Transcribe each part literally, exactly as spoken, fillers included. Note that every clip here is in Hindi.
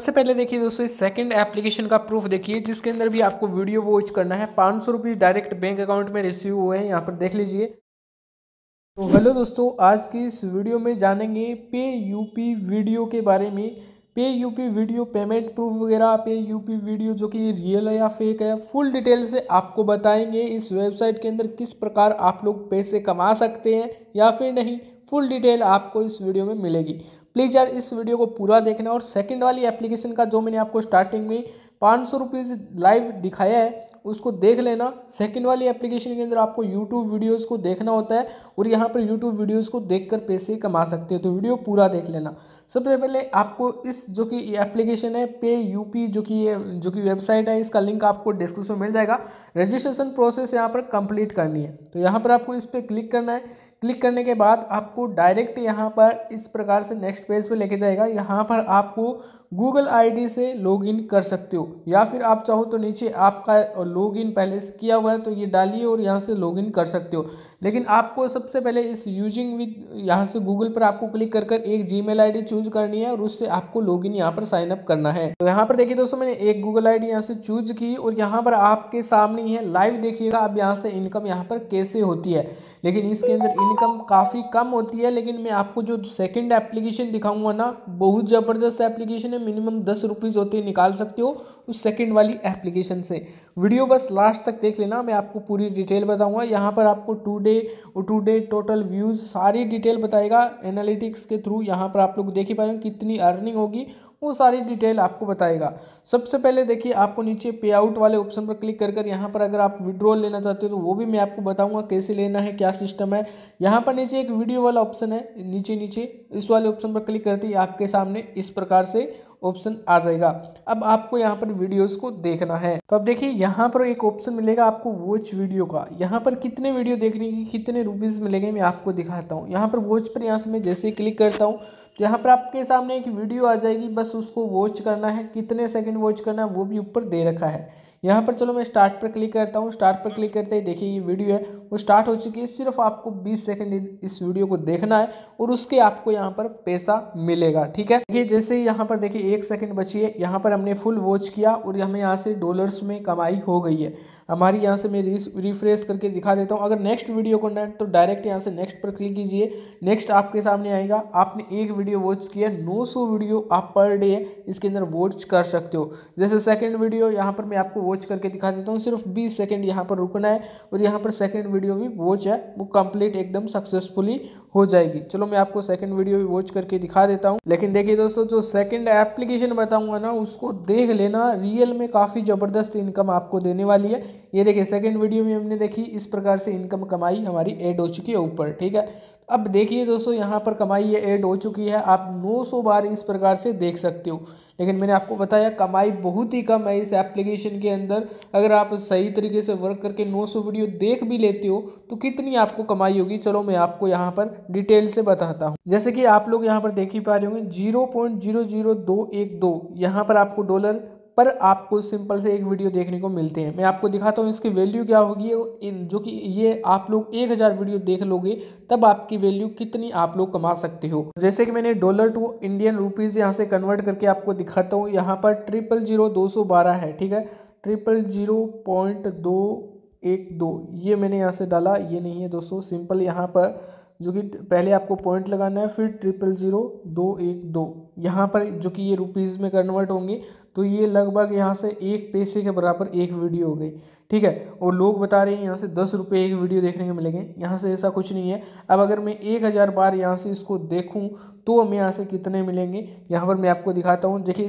सबसे पहले देखिए दोस्तों इस सेकंड एप्लीकेशन का प्रूफ देखिए, जिसके अंदर भी आपको वीडियो वॉच करना है। पाँच सौ रुपये डायरेक्ट बैंक अकाउंट में रिसीव हुए हैं, यहाँ पर देख लीजिए। तो हेलो दोस्तों, आज की इस वीडियो में जानेंगे पे यूपी वीडियो के बारे में। पे यूपी वीडियो पेमेंट प्रूफ वगैरह, पे यूपी वीडियो जो कि रियल है या फेक है, फुल डिटेल से आपको बताएंगे। इस वेबसाइट के अंदर किस प्रकार आप लोग पैसे कमा सकते हैं या फिर नहीं, फुल डिटेल आपको इस वीडियो में मिलेगी। प्लीज़ यार इस वीडियो को पूरा देखना। और सेकंड वाली एप्लीकेशन का जो मैंने आपको स्टार्टिंग में पाँच सौ रुपये से लाइव दिखाया है, उसको देख लेना। सेकंड वाली एप्लीकेशन के अंदर आपको यूट्यूब वीडियोस को देखना होता है और यहाँ पर यूट्यूब वीडियोस को देखकर पैसे कमा सकते हो, तो वीडियो पूरा देख लेना। सबसे पहले आपको इस जो कि एप्लीकेशन है पे यूपी जो कि ये जो कि वेबसाइट है, इसका लिंक आपको डिस्क्रिप्शन में मिल जाएगा। रजिस्ट्रेशन प्रोसेस यहाँ पर कंप्लीट करनी है, तो यहाँ पर आपको इस पर क्लिक करना है। क्लिक करने के बाद आपको डायरेक्ट यहाँ पर इस प्रकार से नेक्स्ट पेज पे लेके जाएगा। यहाँ पर आपको गूगल आईडी से लॉगिन कर सकते हो, या फिर आप चाहो तो नीचे आपका लॉगिन पहले से किया हुआ है तो ये डालिए और यहाँ से लॉगिन कर सकते हो। लेकिन आपको सबसे पहले इस यूजिंग विद यहाँ से गूगल पर आपको क्लिक कर कर एक जीमेल आईडी चूज करनी है और उससे आपको लॉगिन यहाँ पर साइन अप करना है। तो यहाँ पर देखिए दोस्तों, मैंने एक गूगल आईडी यहाँ से चूज की और यहाँ पर आपके सामने है लाइव, देखिएगा। अब यहाँ से इनकम यहाँ पर कैसे होती है, लेकिन इसके अंदर इनकम काफ़ी कम होती है। लेकिन मैं आपको जो सेकंड एप्लीकेशन दिखाऊंगा ना, बहुत ज़बरदस्त एप्लीकेशन है। मिनिमम दस रुपीज़ होते निकाल सकते हो उस सेकंड वाली एप्लीकेशन से। वीडियो बस लास्ट तक देख लेना, मैं आपको पूरी डिटेल बताऊंगा। यहाँ पर आपको टू डे और टू डे टोटल व्यूज़ सारी डिटेल बताएगा एनालिटिक्स के थ्रू। यहाँ पर आप लोग देख ही पाएंगे कितनी अर्निंग होगी, वो सारी डिटेल आपको बताएगा। सबसे पहले देखिए आपको नीचे पे आउट वाले ऑप्शन पर क्लिक कर कर यहाँ पर अगर आप विड्रॉल लेना चाहते हो तो वो भी मैं आपको बताऊंगा कैसे लेना है, क्या सिस्टम है। यहाँ पर नीचे एक वीडियो वाला ऑप्शन है, नीचे नीचे इस वाले ऑप्शन पर क्लिक करते ही आपके सामने इस प्रकार से ऑप्शन आ जाएगा। अब आपको यहाँ पर वीडियोस को देखना है, तो अब देखिए यहाँ पर एक ऑप्शन मिलेगा आपको वॉच वीडियो का। यहाँ पर कितने वीडियो देखने की कितने रुपीज़ मिलेंगे मैं आपको दिखाता हूँ। यहाँ पर वॉच पर यहाँ से मैं जैसे क्लिक करता हूँ तो यहाँ पर आपके सामने एक वीडियो आ जाएगी, बस उसको वॉच करना है। कितने सेकेंड वॉच करना है वो भी ऊपर दे रखा है। यहाँ पर चलो मैं स्टार्ट पर क्लिक करता हूँ। स्टार्ट पर क्लिक करते ही देखिए ये वीडियो है वो स्टार्ट हो चुकी है। सिर्फ आपको बीस सेकंड इस वीडियो को देखना है और उसके आपको यहाँ पर पैसा मिलेगा, ठीक है। देखिए जैसे ही यहाँ पर देखिए एक सेकंड बची है, यहाँ पर हमने फुल वॉच किया और हमें यहाँ से डॉलर्स में कमाई हो गई है हमारी। यहाँ से मैं रिफ्रेश करके दिखा देता हूँ। अगर नेक्स्ट वीडियो करना है तो डायरेक्ट यहाँ से नेक्स्ट पर क्लिक कीजिए, नेक्स्ट आपके सामने आएगा। आपने एक वीडियो वॉच किया, नौ सौ वीडियो आप पर डे इसके अंदर वॉच कर सकते हो। जैसे सेकेंड वीडियो यहाँ पर मैं आपको वॉच करके दिखा देता हूँ, सिर्फ बीस सेकंड यहाँ पर रुकना है और यहाँ पर सेकंड वीडियो भी वॉच है वो कंप्लीट एकदम सक्सेसफुली हो जाएगी। चलो मैं आपको सेकंड वीडियो भी वॉच करके दिखा देता हूँ। लेकिन देखिए दोस्तों, जो सेकंड एप्लीकेशन बताऊंगा ना उसको देख लेना, रियल में काफ़ी ज़बरदस्त इनकम आपको देने वाली है। ये देखिए सेकेंड वीडियो में हमने देखी इस प्रकार से इनकम कमाई हमारी एड हो चुकी है ऊपर, ठीक है। अब देखिए दोस्तों, यहाँ पर कमाई ये ऐड हो चुकी है, आप नौ सौ बार इस प्रकार से देख सकते हो। लेकिन मैंने आपको बताया कमाई बहुत ही कम है इस एप्लीकेशन के अंदर। अगर आप सही तरीके से वर्क करके नौ सौ वीडियो देख भी लेते हो तो कितनी आपको कमाई होगी, चलो मैं आपको यहाँ पर डिटेल से बताता हूँ। जैसे कि आप लोग यहाँ पर देख ही पा रहे होंगे जीरो पॉइंट जीरो जीरो दो एक दो, यहाँ पर आपको डॉलर पर आपको सिंपल से एक वीडियो देखने को मिलते हैं। मैं आपको दिखाता हूँ इसकी वैल्यू क्या होगी, इन जो कि ये आप लोग एक हज़ार वीडियो देख लोगे तब आपकी वैल्यू कितनी आप लोग कमा सकते हो। जैसे कि मैंने डॉलर टू इंडियन रुपीज़ यहाँ से कन्वर्ट करके आपको दिखाता हूँ। यहाँ पर ट्रिपल जीरो दो सौ बारह है, ठीक है, ट्रिपल जीरो पॉइंट दो एक दो ये मैंने यहाँ से डाला, ये नहीं है दोस्तों। सिंपल यहाँ पर जो कि पहले आपको पॉइंट लगाना है, फिर ट्रिपल जीरो दो एक दो यहाँ पर जो कि ये रुपीज़ में कन्वर्ट होंगे, तो ये लगभग यहाँ से एक पैसे के बराबर एक वीडियो हो गई, ठीक है। और लोग बता रहे हैं यहाँ से दस रुपये एक वीडियो देखने को मिलेंगे, यहाँ से ऐसा कुछ नहीं है। अब अगर मैं एक हज़ार बार यहाँ से इसको देखूँ तो हमें यहाँ से कितने मिलेंगे, यहाँ पर मैं आपको दिखाता हूँ। देखिए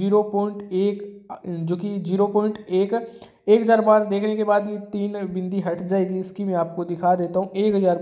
जीरो पॉइंट एक जो कि जीरो पॉइंट एक एक हज़ार बार देखने के बाद ये तीन बिंदी हट जाएगी, इसकी मैं आपको दिखा देता हूँ। एक हज़ार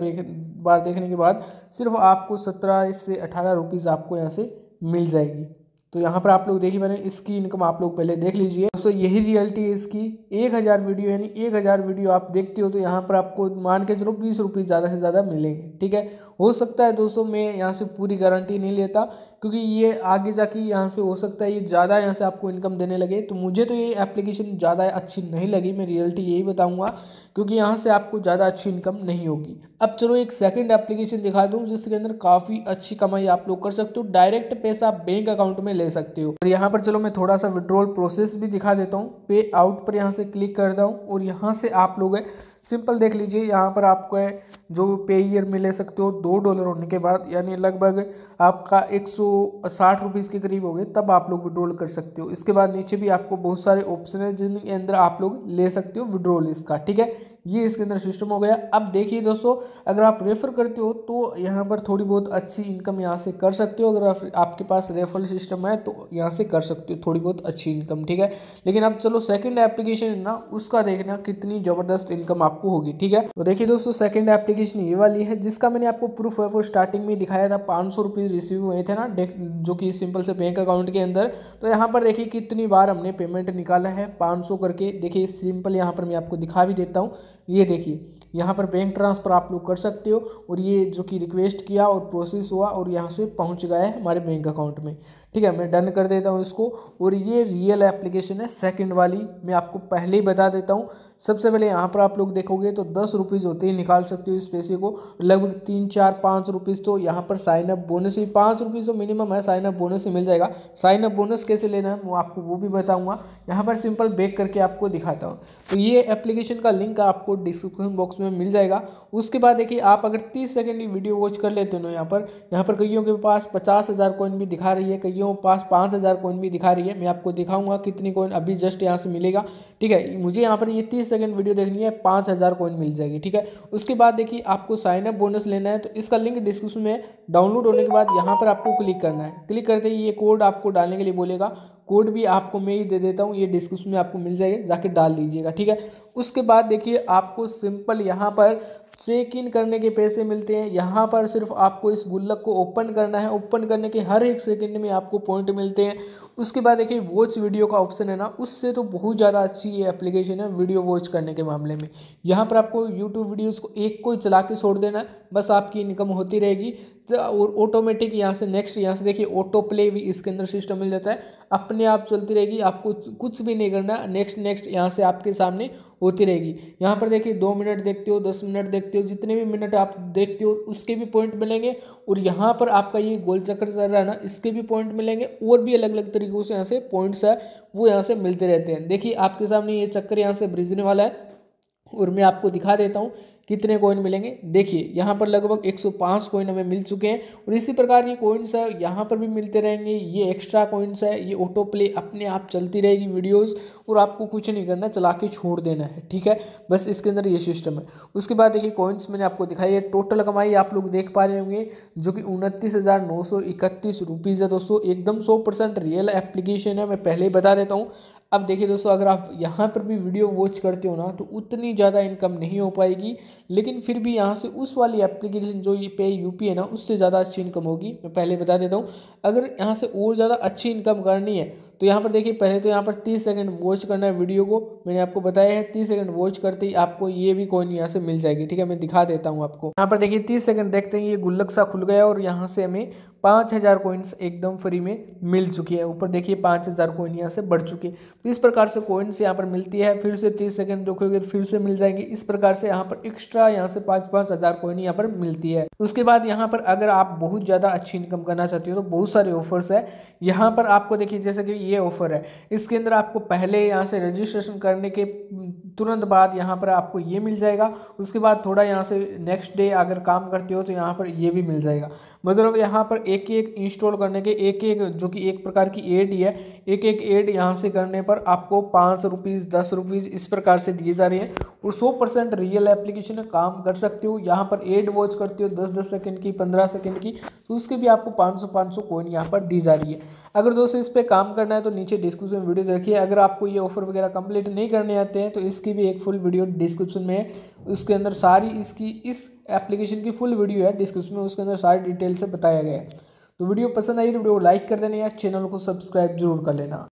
बार देखने के बाद सिर्फ आपको सत्रह से अठारह रुपीज़ आपको यहाँ से मिल जाएगी। तो यहाँ पर आप लोग देखिए मैंने इसकी इनकम आप लोग पहले देख लीजिए दोस्तों, यही रियलिटी है इसकी। एक हज़ार वीडियो यानी एक हज़ार वीडियो आप देखते हो तो यहाँ पर आपको मान के चलो बीस रुपये ज़्यादा से ज़्यादा मिलेंगे, ठीक है। हो सकता है दोस्तों, मैं यहाँ से पूरी गारंटी नहीं लेता क्योंकि ये आगे जाके यहाँ से हो सकता है ये ज़्यादा यहाँ से आपको इनकम देने लगे। तो मुझे तो ये एप्लीकेशन ज़्यादा अच्छी नहीं लगी, मैं रियलिटी यही बताऊँगा क्योंकि यहाँ से आपको ज़्यादा अच्छी इनकम नहीं होगी। अब चलो एक सेकेंड एप्लीकेशन दिखा दूँ जिसके अंदर काफ़ी अच्छी कमाई आप लोग कर सकते हो। डायरेक्ट पैसा बैंक अकाउंट में ले सकते हो। और यहाँ पर चलो मैं थोड़ा सा विड्रॉल प्रोसेस भी दिखा देता हूँ। पे आउट पर यहाँ से क्लिक करता हूँ और यहाँ से आप लोग है सिंपल देख लीजिए, यहाँ पर आपको है जो पे ईयर में ले सकते हो दो डॉलर होने के बाद, यानी लगभग आपका एक सौ साठ रुपीज़ के करीब हो गए, तब आप लोग विड्रॉल कर सकते हो। इसके बाद नीचे भी आपको बहुत सारे ऑप्शन है जिनके अंदर आप लोग ले सकते हो विड्रॉल इसका, ठीक है। ये इसके अंदर सिस्टम हो गया। अब देखिए दोस्तों, अगर आप रेफ़र करते हो तो यहाँ पर थोड़ी बहुत अच्छी इनकम यहाँ से कर सकते हो। अगर आपके पास रेफरल सिस्टम है तो यहाँ से कर सकते हो थोड़ी बहुत अच्छी इनकम, ठीक है। लेकिन अब चलो सेकंड एप्लीकेशन है ना, उसका देखना कितनी ज़बरदस्त इनकम आपको होगी, ठीक है। तो देखिए दोस्तों, सेकंड एप्लीकेशन ये वाली है जिसका मैंने आपको प्रूफ वो स्टार्टिंग में दिखाया था, पाँच सौ रुपीज़ रिसीव हुए थे ना, जो कि सिंपल से बैंक अकाउंट के अंदर। तो यहाँ पर देखिए कितनी बार हमने पेमेंट निकाला है, पाँच सौ करके। देखिए सिंपल यहाँ पर मैं आपको दिखा भी देता हूँ, ये देखिए यहाँ पर बैंक ट्रांसफ़र आप लोग कर सकते हो। और ये जो कि रिक्वेस्ट किया और प्रोसेस हुआ और यहाँ से पहुँच गया है हमारे बैंक अकाउंट में, ठीक है। मैं डन कर देता हूँ इसको। और ये रियल एप्लीकेशन है सेकंड वाली, मैं आपको पहले ही बता देता हूँ। सबसे पहले यहाँ पर आप लोग देखोगे तो दस रुपीज़ होते ही निकाल सकते हो इस पैसे को, लगभग तीन चार पाँच रुपीज़। तो यहाँ पर साइन अप बोनस ही पाँच रुपीज़ तो मिनिमम है, साइन अप बोनस ही मिल जाएगा। साइन अप बोनस कैसे लेना है वो आपको वो भी बताऊँगा, यहाँ पर सिंपल बैक करके आपको दिखाता हूँ। तो ये एप्लीकेशन का लिंक आपको डिस्क्रिप्शन बॉक्स में मिल जाएगा। उसके बाद देखिए, आप अगर तीस सेकंड की वीडियो वॉच कर लेते हो ना, यहाँ पर यहाँ पर कईयों के पास पचास हज़ार कॉइन भी दिखा रही है, कईयों के पास पाँच हज़ार कॉइन भी दिखा रही है। मैं आपको दिखाऊंगा कितनी कॉइन अभी जस्ट यहाँ से मिलेगा, ठीक है। मुझे यहाँ पर ये तीस सेकंड वीडियो देखनी है, पाँच हज़ार कॉइन मिल जाएगी, ठीक है। उसके बाद देखिए, आपको साइनअप बोनस लेना है तो इसका लिंक डिस्क्रिप्शन में, डाउनलोड होने के बाद यहाँ पर आपको क्लिक करना है। क्लिक करते ही ये कोड आपको डालने के लिए बोलेगा, कोड भी आपको मैं ही दे देता हूँ, ये डिस्क्रिप्शन में आपको मिल जाएगा, जाके डाल लीजिएगा, ठीक है। उसके बाद देखिए, आपको सिंपल यहाँ पर चेक इन करने के पैसे मिलते हैं। यहाँ पर सिर्फ आपको इस गुल्लक को ओपन करना है, ओपन करने के हर एक सेकंड में आपको पॉइंट मिलते हैं। उसके बाद देखिए, वॉच वीडियो का ऑप्शन है ना, उससे तो बहुत ज़्यादा अच्छी ये एप्लीकेशन है वीडियो वॉच करने के मामले में। यहाँ पर आपको यूट्यूब वीडियोज़ को एक को ही चला के छोड़ देना, बस आपकी इनकम होती रहेगी। और ऑटोमेटिक यहाँ से नेक्स्ट, यहाँ से देखिए ऑटो प्ले भी इसके अंदर सिस्टम मिल जाता है, अपने आप चलती रहेगी, आपको कुछ भी नहीं करना। नेक्स्ट नेक्स्ट यहाँ से आपके सामने होती रहेगी। यहाँ पर देखिए, दो मिनट देखते हो, दस मिनट देखते हो, जितने भी मिनट आप देखते हो उसके भी पॉइंट मिलेंगे। और यहाँ पर आपका ये गोल चक्कर चल रहा है ना, इसके भी पॉइंट मिलेंगे। और भी अलग अलग तरीक़ों से यहाँ से पॉइंट्स है वो यहाँ से मिलते रहते हैं। देखिए आपके सामने ये चक्कर यहाँ से ब्रिजने वाला है और मैं आपको दिखा देता हूँ कितने कॉइन मिलेंगे। देखिए यहाँ पर लगभग एक सौ पाँच कॉइन हमें मिल चुके हैं। और इसी प्रकार ये कॉइन्स है यहाँ पर भी मिलते रहेंगे, ये एक्स्ट्रा कॉइन्स है, ये ऑटो प्ले अपने आप चलती रहेगी वीडियोस, और आपको कुछ नहीं करना, चला के छोड़ देना है, ठीक है। बस इसके अंदर ये सिस्टम है। उसके बाद देखिए, कॉइन्स मैंने आपको दिखाई है, टोटल कमाई आप लोग देख पा रहे होंगे जो कि उनतीस हज़ार नौ सौ इकतीस रुपीज़ है दोस्तों। एकदम सौ परसेंट रियल एप्लीकेशन है, मैं पहले ही बता देता हूँ। अब देखिए दोस्तों, अगर आप यहाँ पर भी वीडियो वॉच करते हो ना तो उतनी ज़्यादा इनकम नहीं हो पाएगी, लेकिन फिर भी यहाँ से उस वाली एप्लीकेशन जो ये पे यूपी है ना, उससे ज़्यादा अच्छी इनकम होगी, मैं पहले बता देता हूँ। अगर यहाँ से और ज़्यादा अच्छी इनकम करनी है तो यहाँ पर देखिए, पहले तो यहाँ पर तीस सेकंड वॉच करना है वीडियो को, मैंने आपको बताया है। तीस सेकंड वॉच करते ही आपको ये भी कॉइन यहाँ से मिल जाएगी, ठीक है। मैं दिखा देता हूँ आपको, यहाँ पर देखिए तीस सेकंड देखते ही ये गुल्लक सा खुल गया और यहाँ से हमें पाँच हज़ार कॉइन्स एकदम फ्री में मिल चुकी है। ऊपर देखिए पाँच हज़ार कॉइन यहाँ से बढ़ चुकी है। तो इस प्रकार से कॉइन्स यहाँ पर मिलती है, फिर से तीस सेकंड देखोगे तो फिर से मिल जाएंगे। इस प्रकार से यहाँ पर एक्स्ट्रा यहाँ से पाँच पाँच हज़ार कॉइन यहाँ पर मिलती है। उसके बाद यहाँ पर अगर आप बहुत ज़्यादा अच्छी इनकम करना चाहते हो तो बहुत सारे ऑफर्स है। यहाँ पर आपको देखिए, जैसे कि ये ऑफ़र है, इसके अंदर आपको पहले यहाँ से रजिस्ट्रेशन करने के तुरंत बाद यहाँ पर आपको ये मिल जाएगा। उसके बाद थोड़ा यहाँ से नेक्स्ट डे अगर काम करते हो तो यहाँ पर ये भी मिल जाएगा। मतलब यहाँ पर एक एक इंस्टॉल करने के एक एक, जो कि एक प्रकार की एड ही है, एक एक एड यहाँ से करने पर आपको पाँच रुपीज़ दस रुपीज़ इस प्रकार से दिए जा रहे हैं। और सौ परसेंट रियल एप्लीकेशन काम कर सकते हो। यहाँ पर एड वॉच करते हो दस दस सेकंड की, पंद्रह सेकंड की, तो उसके भी आपको पाँच सौ पाँच सौ कॉइन यहाँ पर दी जा रही है। अगर दोस्तों इस पर काम करना है तो नीचे डिस्क्रिप्शन में वीडियोज रखिए। अगर आपको ये ऑफर वगैरह कंप्लीट नहीं करने आते हैं तो इसकी भी एक फुल वीडियो डिस्क्रिप्शन में है, उसके अंदर सारी इसकी इस एप्लीकेशन की फुल वीडियो है डिस्क्रिप्शन में, उसके अंदर सारी डिटेल से बताया गया है। तो वीडियो पसंद आई तो वीडियो को लाइक कर देना यार, चैनल को सब्सक्राइब जरूर कर लेना।